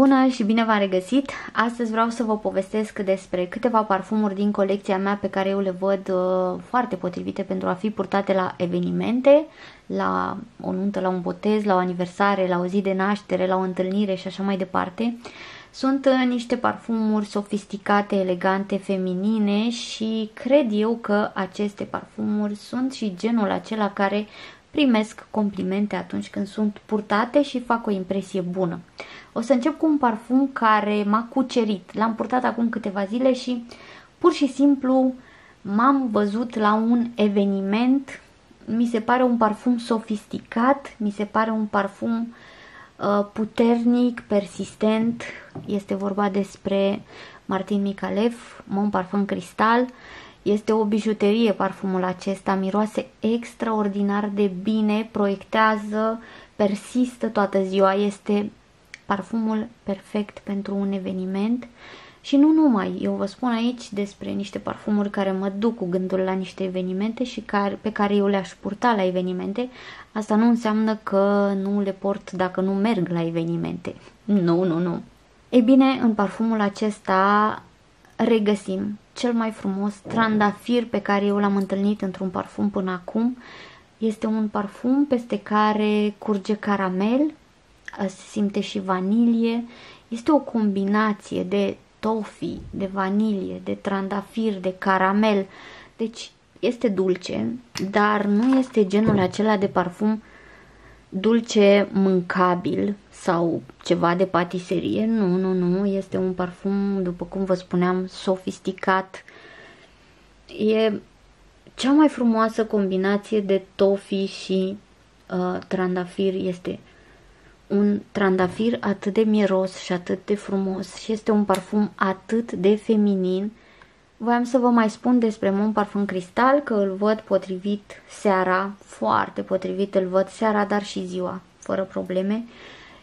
Bună și bine v-am regăsit! Astăzi vreau să vă povestesc despre câteva parfumuri din colecția mea pe care eu le văd foarte potrivite pentru a fi purtate la evenimente, la o nuntă, la un botez, la o aniversare, la o zi de naștere, la o întâlnire și așa mai departe. Sunt niște parfumuri sofisticate, elegante, feminine și cred eu că aceste parfumuri sunt și genul acela care primesc complimente atunci când sunt purtate și fac o impresie bună. O să încep cu un parfum care m-a cucerit. L-am purtat acum câteva zile și pur și simplu m-am văzut la un eveniment. Mi se pare un parfum sofisticat, mi se pare un parfum puternic, persistent. Este vorba despre Micallef Mon Parfum Cristal. Este o bijuterie parfumul acesta, miroase extraordinar de bine, proiectează, persistă toată ziua, este parfumul perfect pentru un eveniment și nu numai. Eu vă spun aici despre niște parfumuri care mă duc cu gândul la niște evenimente și pe care eu le-aș purta la evenimente. Asta nu înseamnă că nu le port dacă nu merg la evenimente. Nu, nu, nu. Ei bine, în parfumul acesta regăsim cel mai frumos trandafir pe care eu l-am întâlnit într-un parfum până acum. Este un parfum peste care curge caramel, se simte și vanilie. Este o combinație de toffee, de vanilie, de trandafir, de caramel. Deci este dulce, dar nu este genul acela de parfum dulce mâncabil sau ceva de patiserie. Nu, nu, nu, este un parfum, după cum vă spuneam, sofisticat. E cea mai frumoasă combinație de toffee și trandafir. Este un trandafir atât de miros și atât de frumos și este un parfum atât de feminin. Voiam să vă mai spun despre Mon Parfum Cristal că îl văd potrivit seara, foarte potrivit îl văd seara, dar și ziua, fără probleme.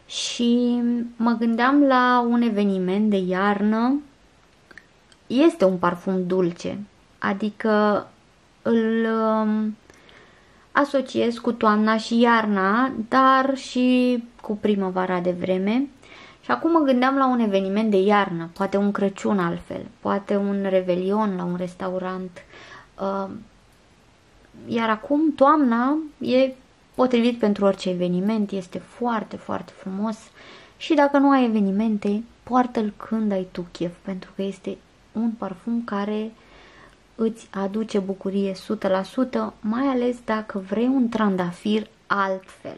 Și mă gândeam la un eveniment de iarnă. Este un parfum dulce, adică îl asociez cu toamna și iarna, dar și cu primăvara de vreme. Și acum mă gândeam la un eveniment de iarnă, poate un Crăciun altfel, poate un revelion la un restaurant. Iar acum toamna e potrivit pentru orice eveniment, este foarte, foarte frumos și dacă nu ai evenimente, poartă-l când ai tu chef, pentru că este un parfum care îți aduce bucurie 100%, mai ales dacă vrei un trandafir altfel.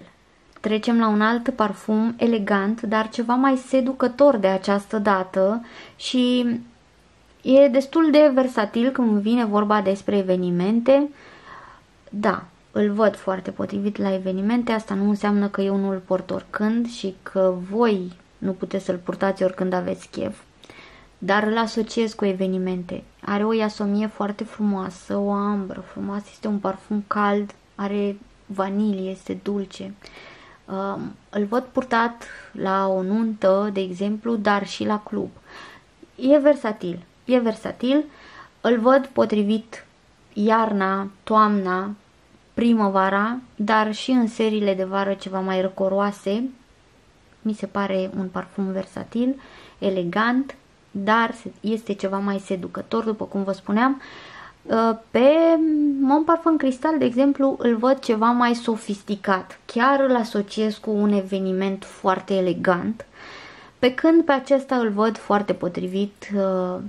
Trecem la un alt parfum elegant, dar ceva mai seducător de această dată și e destul de versatil când vine vorba despre evenimente. Da, îl văd foarte potrivit la evenimente, asta nu înseamnă că eu nu îl port oricând și că voi nu puteți să-l purtați oricând aveți chef, dar îl asociez cu evenimente. Are o iasomie foarte frumoasă, o ambră frumoasă, este un parfum cald, are vanilie, este dulce. Îl văd purtat la o nuntă, de exemplu, dar și la club. E versatil, e versatil. Îl văd potrivit iarna, toamna, primăvara, dar și în seriile de vară ceva mai răcoroase. Mi se pare un parfum versatil, elegant, dar este ceva mai seducător, după cum vă spuneam. Pe Mon Parfum Cristal, de exemplu, îl văd ceva mai sofisticat. Chiar îl asociez cu un eveniment foarte elegant, pe când pe acesta îl văd foarte potrivit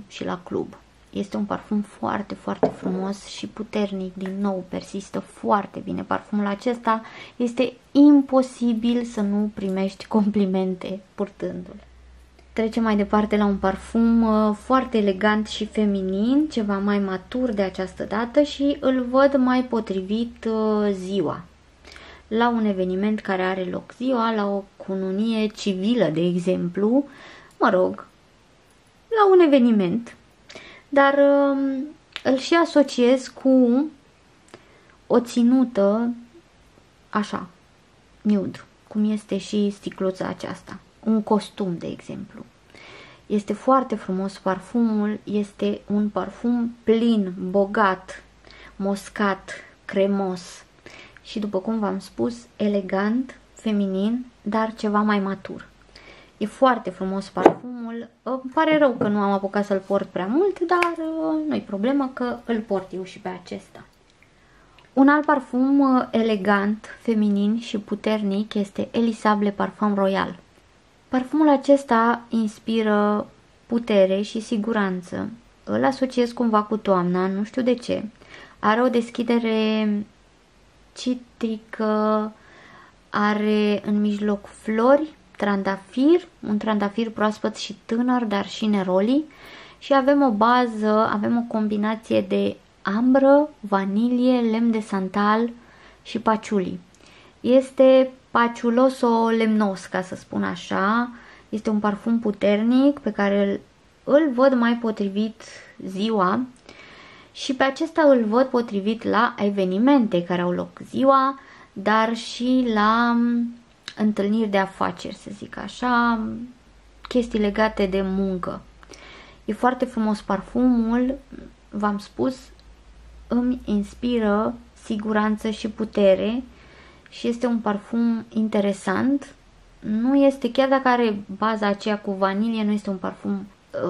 și la club. Este un parfum foarte, foarte frumos și puternic, din nou, persistă foarte bine. Parfumul acesta este imposibil să nu primești complimente purtându-l. Trecem mai departe la un parfum foarte elegant și feminin, ceva mai matur de această dată și îl văd mai potrivit ziua. La un eveniment care are loc ziua, la o cununie civilă, de exemplu, mă rog, la un eveniment, dar îl și asociez cu o ținută așa, nude, cum este și sticluța aceasta. Un costum, de exemplu. Este foarte frumos parfumul, este un parfum plin, bogat, moscat, cremos și, după cum v-am spus, elegant, feminin, dar ceva mai matur. E foarte frumos parfumul. Îmi pare rău că nu am apucat să-l port prea mult, dar nu-i problemă că îl port eu și pe acesta. Un alt parfum elegant, feminin și puternic este Elisabeth Parfum Royal. Parfumul acesta inspiră putere și siguranță. Îl asociez cumva cu toamna, nu știu de ce. Are o deschidere citrică, are în mijloc flori, trandafir, un trandafir proaspăt și tânăr, dar și neroli. Și avem o bază, avem o combinație de ambră, vanilie, lemn de santal și patchouli. Este paciuloso lemnos, ca să spun așa. Este un parfum puternic pe care îl văd mai potrivit ziua și pe acesta îl văd potrivit la evenimente care au loc ziua, dar și la întâlniri de afaceri, să zic așa, chestii legate de muncă. E foarte frumos parfumul, v-am spus, îmi inspiră siguranță și putere și este un parfum interesant. Nu este, chiar dacă are baza aceea cu vanilie, nu este un parfum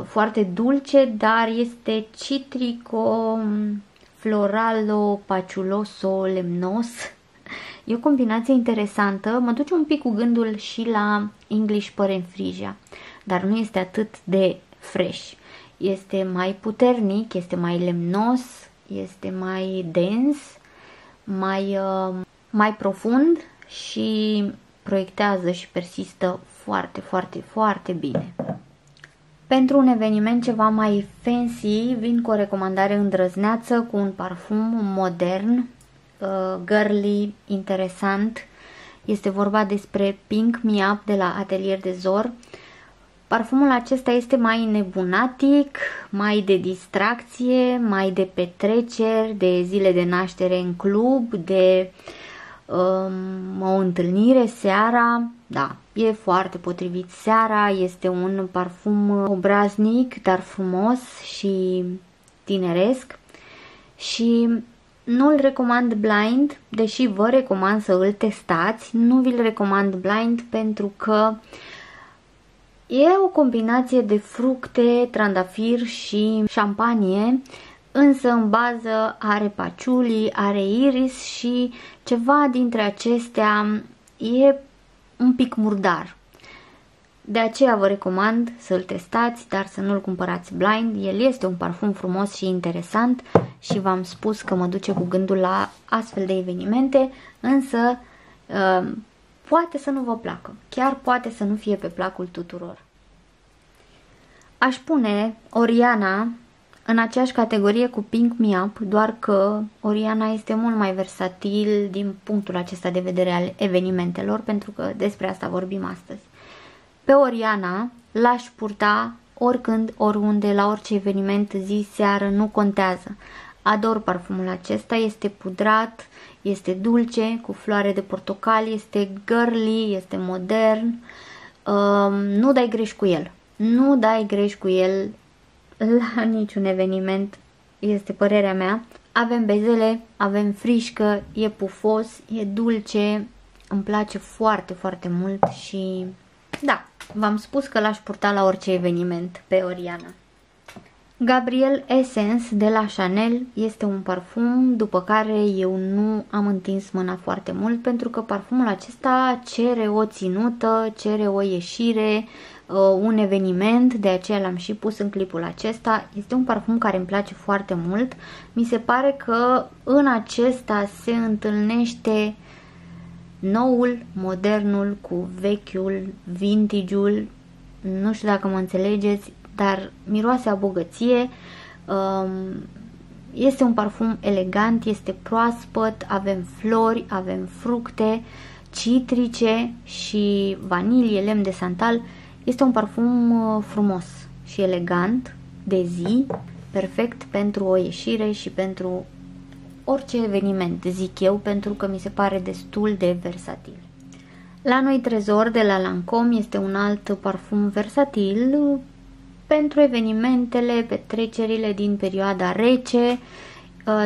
foarte dulce, dar este citrico, floralo, paciuloso, lemnos. E o combinație interesantă, mă duce un pic cu gândul și la English Perenfrija, dar nu este atât de fresh. Este mai puternic, este mai lemnos, este mai dens, mai profund și proiectează și persistă foarte, foarte, foarte bine. Pentru un eveniment ceva mai fancy, vin cu o recomandare îndrăzneață, cu un parfum modern, girly, interesant. Este vorba despre Pink Me Up de la Atelier de Zor. Parfumul acesta este mai nebunatic, mai de distracție, mai de petreceri, de zile de naștere în club, de o întâlnire seara. Da, e foarte potrivit seara, este un parfum obraznic, dar frumos și tineresc și nu îl recomand blind, deși vă recomand să îl testați. Nu vi-l recomand blind pentru că e o combinație de fructe, trandafir și șampanie, însă în bază are patchouli, are iris și ceva dintre acestea e un pic murdar. De aceea vă recomand să-l testați, dar să nu-l cumpărați blind. El este un parfum frumos și interesant și v-am spus că mă duce cu gândul la astfel de evenimente, însă poate să nu vă placă, chiar poate să nu fie pe placul tuturor. Aș pune Oriana în aceeași categorie cu Pink Me Up, doar că Oriana este mult mai versatil din punctul acesta de vedere al evenimentelor, pentru că despre asta vorbim astăzi. Pe Oriana l-aș purta oricând, oriunde, la orice eveniment, zi, seară, nu contează. Ador parfumul acesta, este pudrat, este dulce, cu floare de portocal, este girly, este modern. Nu dai greș cu el. Nu dai greș cu el la niciun eveniment, este părerea mea. Avem bezele, avem frișcă, e pufos, e dulce, îmi place foarte, foarte mult și da, v-am spus că l-aș purta la orice eveniment pe Oriana. Gabrielle Essence de la Chanel este un parfum după care eu nu am întins mâna foarte mult pentru că parfumul acesta cere o ținută, cere o ieșire, un eveniment, de aceea l-am și pus în clipul acesta. Este un parfum care îmi place foarte mult. Mi se pare că în acesta se întâlnește noul, modernul cu vechiul, vintage-ul. Nu știu dacă mă înțelegeți, dar miroase a bogăție. Este un parfum elegant, este proaspăt, avem flori, avem fructe citrice și vanilie, lemn de santal. Este un parfum frumos și elegant, de zi, perfect pentru o ieșire și pentru orice eveniment, zic eu, pentru că mi se pare destul de versatil. La noi Trésor de la Lancôme este un alt parfum versatil pentru evenimentele, petrecerile din perioada rece.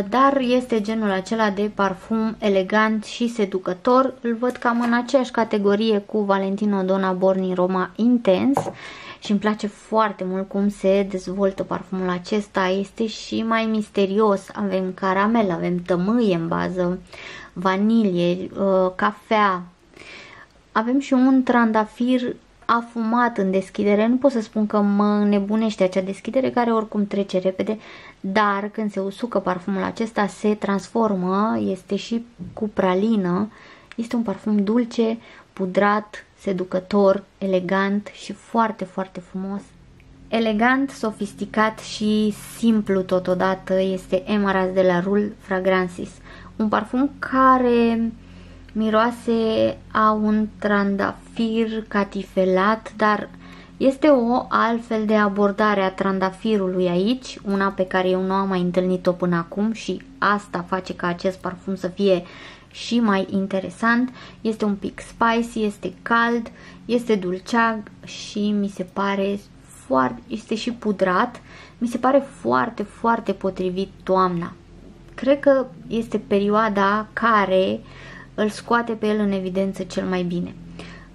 dar este genul acela de parfum elegant și seducător. Îl văd cam în aceeași categorie cu Valentino Donna Born in Roma Intense și îmi place foarte mult cum se dezvoltă parfumul acesta. Este și mai misterios. Avem caramel, avem tămâie în bază, vanilie, cafea. Avem și un trandafir afumat în deschidere. Nu pot să spun că mă înnebunește acea deschidere, care oricum trece repede, dar când se usucă parfumul acesta se transformă. Este și cu pralină. Este un parfum dulce, pudrat, seducător, elegant și foarte, foarte frumos. Elegant, sofisticat și simplu totodată este Emerance de la Roul Fragrances. Un parfum care miroase a un trandafir catifelat, dar este o altfel de abordare a trandafirului aici, una pe care eu nu am mai întâlnit-o până acum și asta face ca acest parfum să fie și mai interesant. Este un pic spicy, este cald, este dulceag și mi se pare foarte, este și pudrat, mi se pare foarte, foarte potrivit toamna. Cred că este perioada care îl scoate pe el în evidență cel mai bine.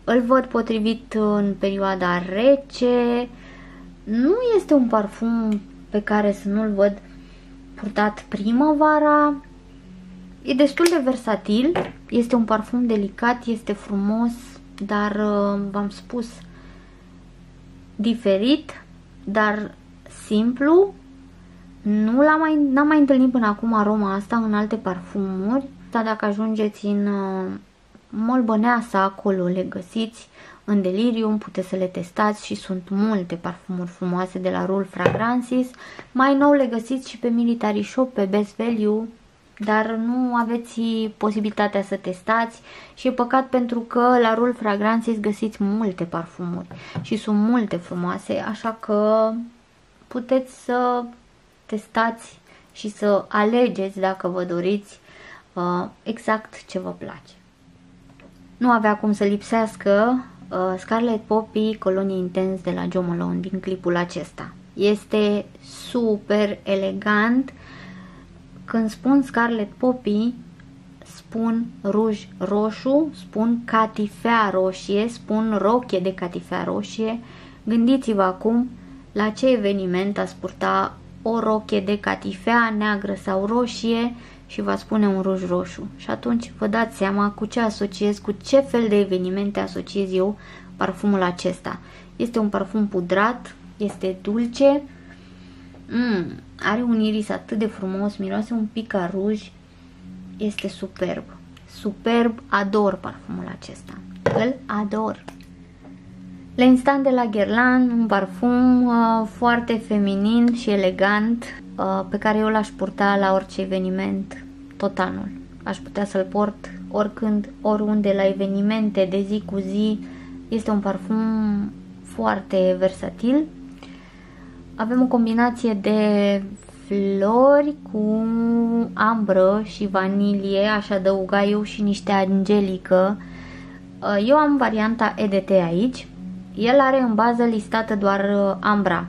Îl văd potrivit în perioada rece. Nu este un parfum pe care să nu-l văd purtat primăvara. E destul de versatil. Este un parfum delicat, este frumos, dar v-am spus, diferit, dar simplu. Nu n-am mai întâlnit până acum aroma asta în alte parfumuri. Dar dacă ajungeți în Molbăneasa, acolo le găsiți în Delirium, puteți să le testați și sunt multe parfumuri frumoase de la Roul Fragrances. Mai nou le găsiți și pe Military Shop, pe Best Value, dar nu aveți posibilitatea să testați și e păcat pentru că la Roul Fragrances găsiți multe parfumuri și sunt multe frumoase, așa că puteți să testați și să alegeți, dacă vă doriți, exact ce vă place. Nu avea cum să lipsească Scarlet Poppy, Colonie Intens de la Jo Malone din clipul acesta. Este super elegant. Când spun Scarlet Poppy, spun ruj roșu, spun catifea roșie, spun rochie de catifea roșie. Gândiți-vă acum la ce eveniment ați purta o rochie de catifea neagră sau roșie și v-ați pune un ruj roșu. Și atunci vă dați seama cu ce asociez, cu ce fel de evenimente asociez eu parfumul acesta. Este un parfum pudrat, este dulce, are un iris atât de frumos, miroase un pic a ruj, este superb. Superb, ador parfumul acesta. Îl ador. L'Instant de la Guerlain, un parfum foarte feminin și elegant, pe care eu l-aș purta la orice eveniment tot anul. Aș putea să-l port oricând, oriunde, la evenimente de zi cu zi. Este un parfum foarte versatil. Avem o combinație de flori cu ambră și vanilie, aș adăuga eu și niște angelică. Eu am varianta EDT aici. El are în bază listată doar ambra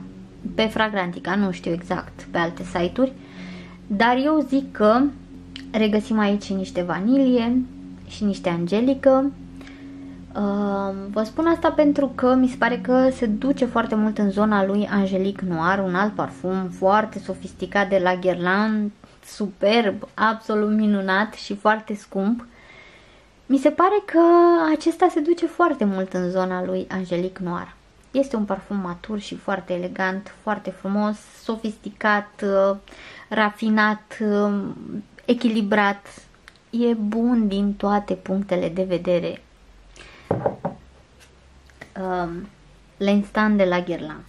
pe Fragrantica, nu știu exact pe alte site-uri, dar eu zic că regăsim aici și niște vanilie și niște angelică. Vă spun asta pentru că mi se pare că se duce foarte mult în zona lui Angelic Noir, un alt parfum foarte sofisticat de la Guerlain, superb, absolut minunat și foarte scump. Mi se pare că acesta se duce foarte mult în zona lui Angelic Noir. Este un parfum matur și foarte elegant, foarte frumos, sofisticat, rafinat, echilibrat. E bun din toate punctele de vedere. L'Instant de la Guerlain.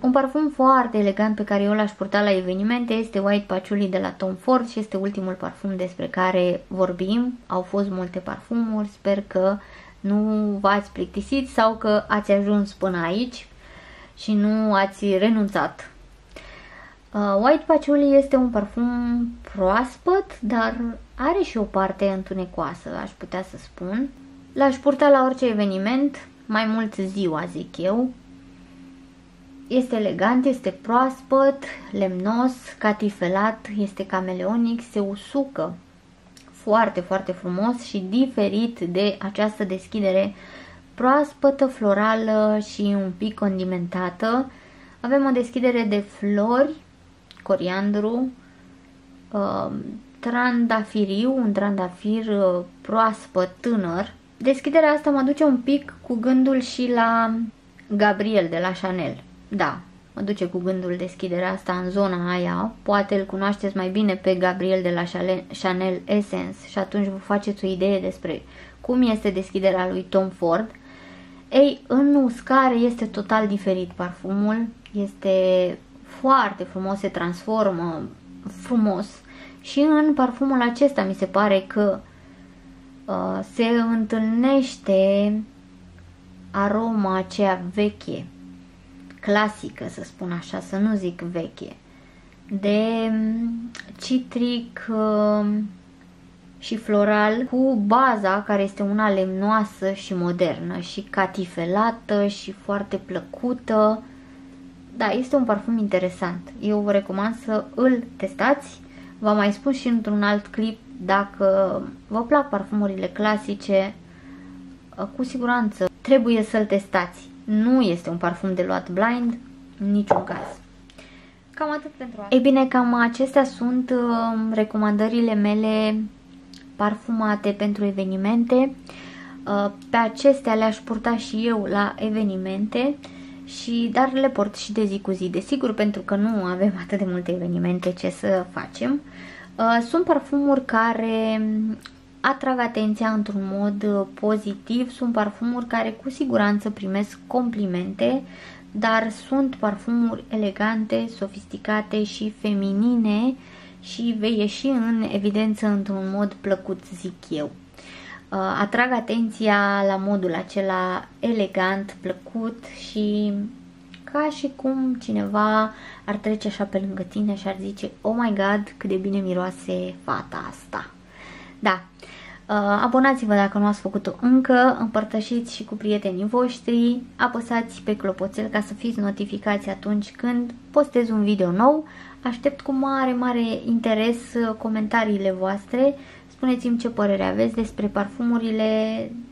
Un parfum foarte elegant pe care eu l-aș purta la evenimente este White Patchouli de la Tom Ford și este ultimul parfum despre care vorbim. Au fost multe parfumuri, sper că nu v-ați plictisit sau că ați ajuns până aici și nu ați renunțat. White Patchouli este un parfum proaspăt, dar are și o parte întunecoasă, aș putea să spun. L-aș purta la orice eveniment, mai mult ziua, zic eu. Este elegant, este proaspăt, lemnos, catifelat, este cameleonic, se usucă foarte, foarte frumos și diferit de această deschidere proaspătă, florală și un pic condimentată. Avem o deschidere de flori, coriandru, trandafiriu, un trandafir proaspăt, tânăr. Deschiderea asta mă duce un pic cu gândul și la Gabrielle de la Chanel. Da, mă duce cu gândul deschiderea asta în zona aia. Poate îl cunoașteți mai bine pe Gabrielle de la Chanel Essence și atunci vă faceți o idee despre cum este deschiderea lui Tom Ford. Ei, în uscare este total diferit parfumul, este foarte frumos, se transformă frumos și în parfumul acesta mi se pare că se întâlnește aroma aceea veche, clasică, să spun așa, să nu zic veche, de citric și floral cu baza care este una lemnoasă și modernă și catifelată și foarte plăcută. Da, este un parfum interesant. Eu vă recomand să îl testați. Vă mai spun și într-un alt clip, dacă vă plac parfumurile clasice, cu siguranță trebuie să-l testați. Nu este un parfum de luat blind, în niciun caz. Cam atât pentru asta. Ei bine, cam acestea sunt recomandările mele parfumate pentru evenimente. Pe acestea le-aș purta și eu la evenimente, dar le port și de zi cu zi, desigur, pentru că nu avem atât de multe evenimente, ce să facem. Sunt parfumuri care atrag atenția într-un mod pozitiv, sunt parfumuri care cu siguranță primesc complimente, dar sunt parfumuri elegante, sofisticate și feminine și vei ieși în evidență într-un mod plăcut, zic eu. Atrag atenția la modul acela elegant, plăcut și ca și cum cineva ar trece așa pe lângă tine și ar zice: oh my god, cât de bine miroase fata asta. Da, abonați-vă dacă nu ați făcut-o încă, împărtășiți și cu prietenii voștri, apăsați pe clopoțel ca să fiți notificați atunci când postez un video nou. Aștept cu mare, mare interes comentariile voastre. Spuneți-mi ce părere aveți despre parfumurile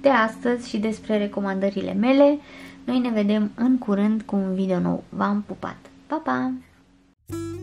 de astăzi și despre recomandările mele. Noi ne vedem în curând cu un video nou. V-am pupat! Pa, pa!